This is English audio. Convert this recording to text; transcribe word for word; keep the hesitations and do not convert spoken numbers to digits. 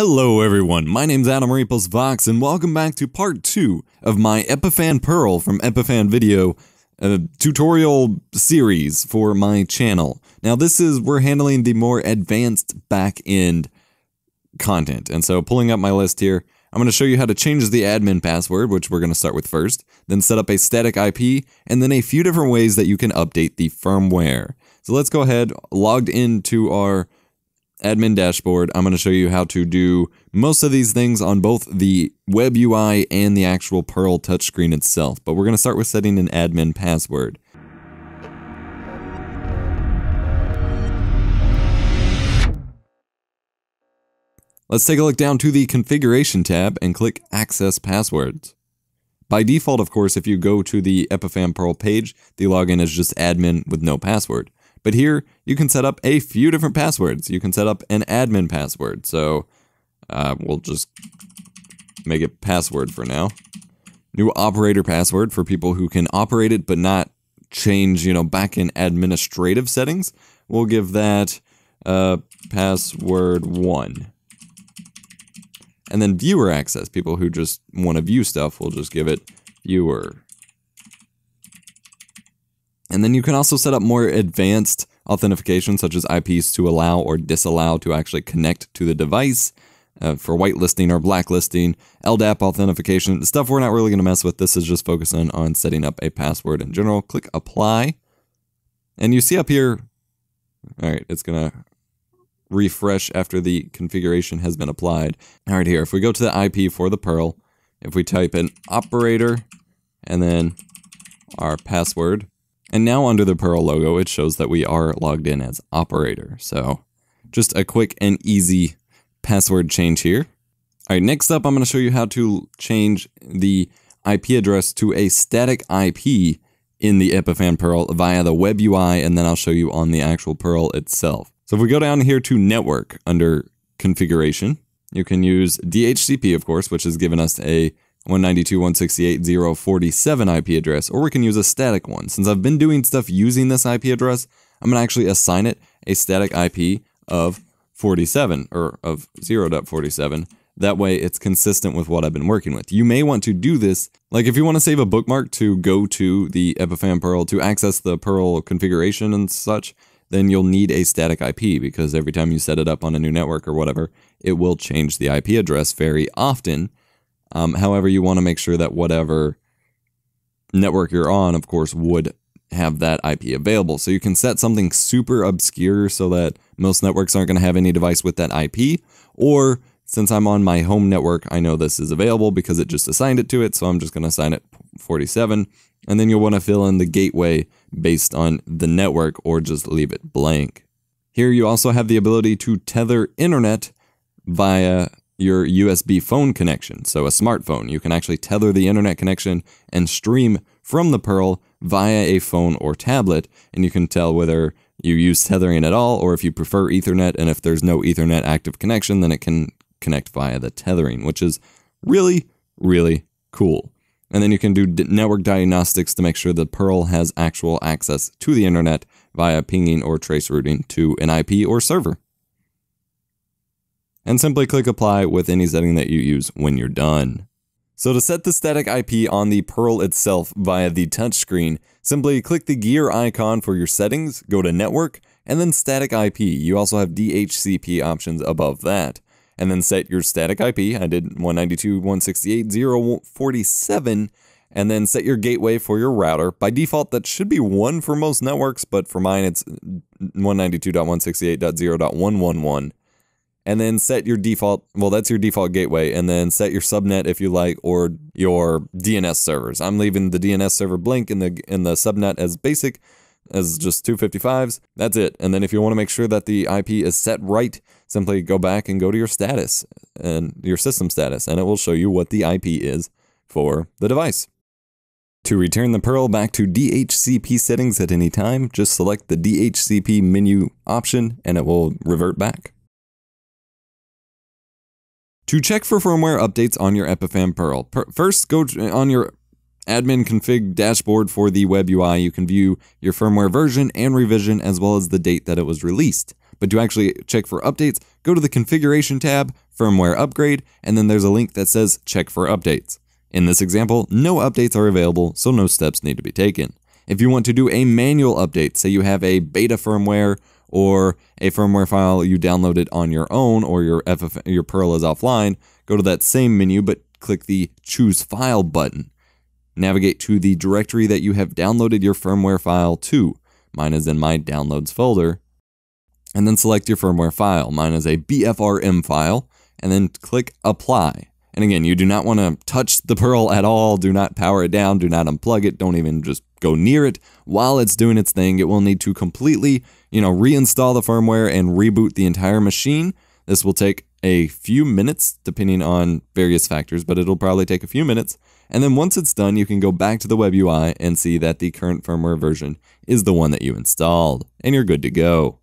Hello everyone, my name's Adam EposVox, and welcome back to part two of my Epiphan Pearl from Epiphan Video uh, tutorial series for my channel. Now this is, we're handling the more advanced back-end content, and so pulling up my list here, I'm going to show you how to change the admin password, which we're going to start with first, then set up a static I P, and then a few different ways that you can update the firmware. So let's go ahead, logged into our admin dashboard. I'm going to show you how to do most of these things on both the web U I and the actual Pearl touchscreen itself, but we're going to start with setting an admin password. Let's take a look down to the configuration tab and click access passwords. By default, of course, if you go to the Epiphan Pearl page, the login is just admin with no password. But here, you can set up a few different passwords. You can set up an admin password. So uh, we'll just make it password for now. New operator password for people who can operate it but not change, you know, back in administrative settings. We'll give that uh, password one. And then viewer access. People who just want to view stuff, we'll just give it viewer. And then you can also set up more advanced authentication, such as I Ps to allow or disallow to actually connect to the device uh, for whitelisting or blacklisting, L D A P authentication, stuff we're not really going to mess with. This is just focusing on setting up a password in general. Click apply. And you see up here, all right, it's going to refresh after the configuration has been applied. All right, here, if we go to the I P for the Pearl, if we type in operator and then our password, and now under the Pearl logo, it shows that we are logged in as operator. So just a quick and easy password change here. All right, next up, I'm going to show you how to change the I P address to a static I P in the Epiphan Pearl via the web U I, and then I'll show you on the actual Pearl itself. So if we go down here to network under configuration, you can use D H C P, of course, which has given us a one ninety-two dot one sixty-eight dot zero dot forty-seven I P address, or we can use a static one. Since I've been doing stuff using this I P address, I'm gonna actually assign it a static I P of forty-seven, or of zero dot forty-seven. That way it's consistent with what I've been working with. You may want to do this, like if you want to save a bookmark to go to the Epiphan Pearl to access the Pearl configuration and such, then you'll need a static I P, because every time you set it up on a new network or whatever, it will change the I P address very often. Um, however, you want to make sure that whatever network you're on, of course, would have that I P available. So you can set something super obscure so that most networks aren't going to have any device with that I P. Or since I'm on my home network, I know this is available because it just assigned it to it. So I'm just going to assign it forty-seven. And then you'll want to fill in the gateway based on the network or just leave it blank. Here you also have the ability to tether internet via your U S B phone connection, so a smartphone. You can actually tether the internet connection and stream from the Pearl via a phone or tablet, and you can tell whether you use tethering at all or if you prefer Ethernet, and if there's no Ethernet active connection, then it can connect via the tethering, which is really, really cool. And then you can do network diagnostics to make sure the Pearl has actual access to the internet via pinging or trace routing to an I P or server. And simply click apply with any setting that you use when you're done. So to set the static I P on the Pearl itself via the touchscreen, simply click the gear icon for your settings, go to network, and then static I P. You also have D H C P options above that. And then set your static I P. I did one ninety-two dot one sixty-eight dot zero dot forty-seven. And then set your gateway for your router. By default, that should be one for most networks, but for mine it's one ninety-two dot one sixty-eight dot zero dot one eleven. And then set your default, well, that's your default gateway, and then set your subnet if you like, or your D N S servers. I'm leaving the D N S server blank in the, in the subnet as basic, as just two fifty-fives. That's it. And then if you want to make sure that the I P is set right, simply go back and go to your status, and your system status, and it will show you what the I P is for the device. To return the Pearl back to D H C P settings at any time, just select the D H C P menu option, and it will revert back. To check for firmware updates on your Epiphan Pearl, per first go on your admin config dashboard for the web U I. You can view your firmware version and revision as well as the date that it was released. But to actually check for updates, go to the configuration tab, firmware upgrade, and then there's a link that says check for updates. In this example, no updates are available, so no steps need to be taken. If you want to do a manual update, say you have a beta firmware or a firmware file you downloaded on your own, or your, F F your Pearl is offline, go to that same menu but click the Choose File button. Navigate to the directory that you have downloaded your firmware file to. Mine is in my Downloads folder. And then select your firmware file. Mine is a B F R M file. And then click Apply. And again, you do not want to touch the Pearl at all. Do not power it down. Do not unplug it. Don't even just go near it. While it's doing its thing, it will need to completely, you know, reinstall the firmware and reboot the entire machine. This will take a few minutes, depending on various factors, but it'll probably take a few minutes. And then once it's done, you can go back to the web U I and see that the current firmware version is the one that you installed, and you're good to go.